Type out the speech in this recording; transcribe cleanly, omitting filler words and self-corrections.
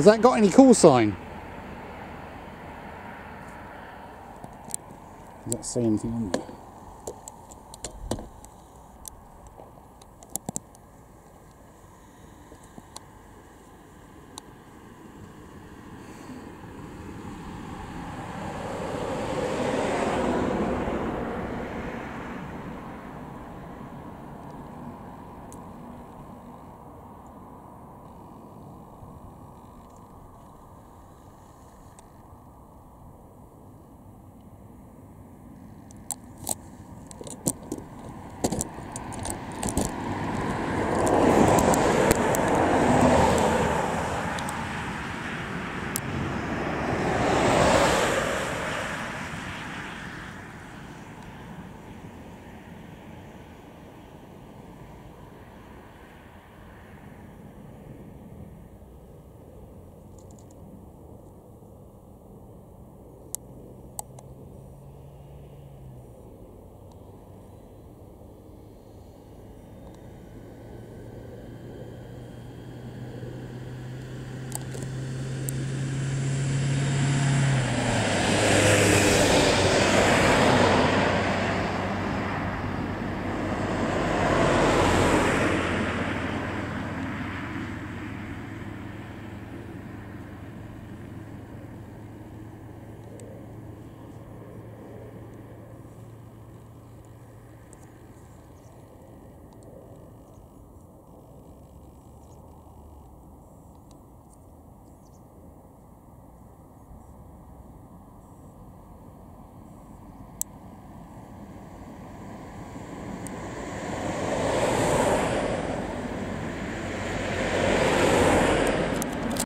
Has that got any call sign? Does that say anything on there?